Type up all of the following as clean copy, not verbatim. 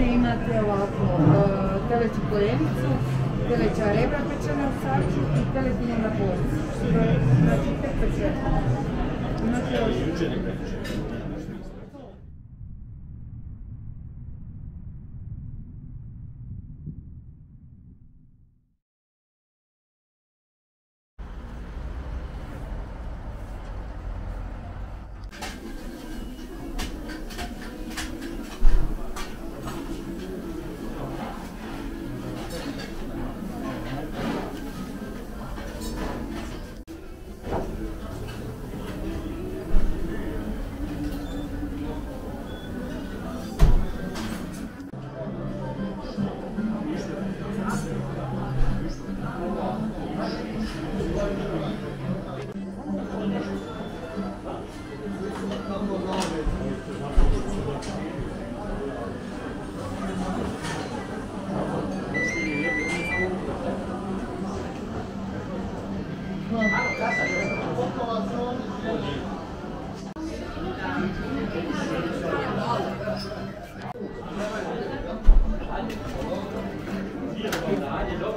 ovdje imate ovako teleću polemicu, teleća rebra pečena u sarču i teletinu na porci. Znači, tek pečena. Imate ovdje.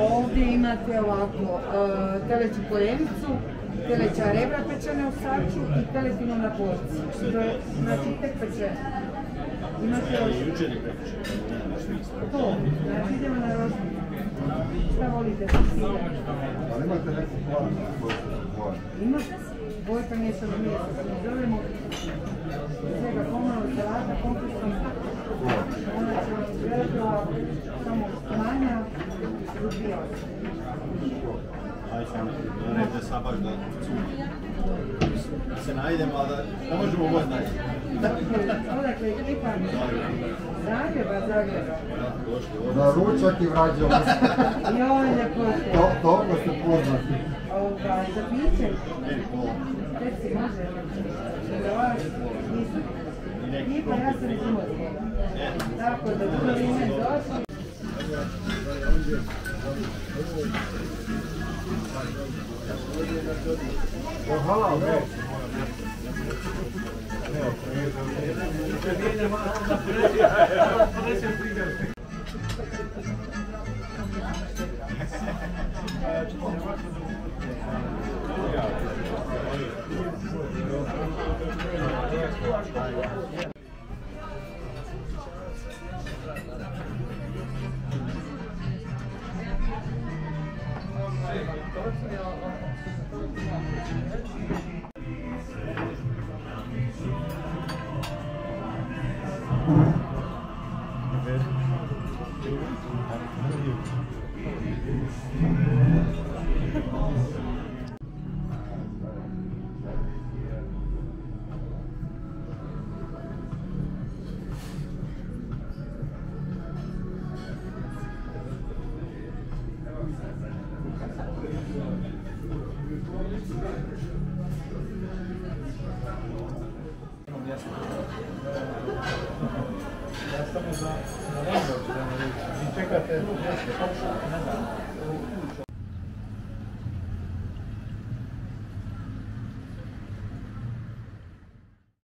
Ovdje imate ovako teleću polemicu, teleća rebra pečene u sarču i teletinu na porci. Znači tek pečene. Imate roštilj. To, znači idemo na roštilj. Šta volite? Ali imate neku planu koju se boja? Imate? Bojka mješnog mjesta. Zovemo svega pomalo salata, kompleksom. Ona će vam izgledati ovako, samo manja. Thank you. Ajde sabaš da se najdemo, a da ne možemo ovo znaći. Odakle, Klipan? Zagreba. Na ručak i vrađamo se. Joj, ljepote. Dobro se poznati. Za piće? Pepsi može. Klipa, ja sam iz Imotskog. Tako da drugo vrijeme došlo. Hvala. Samo za rendo, da ne čekate, da se počne, ne znam.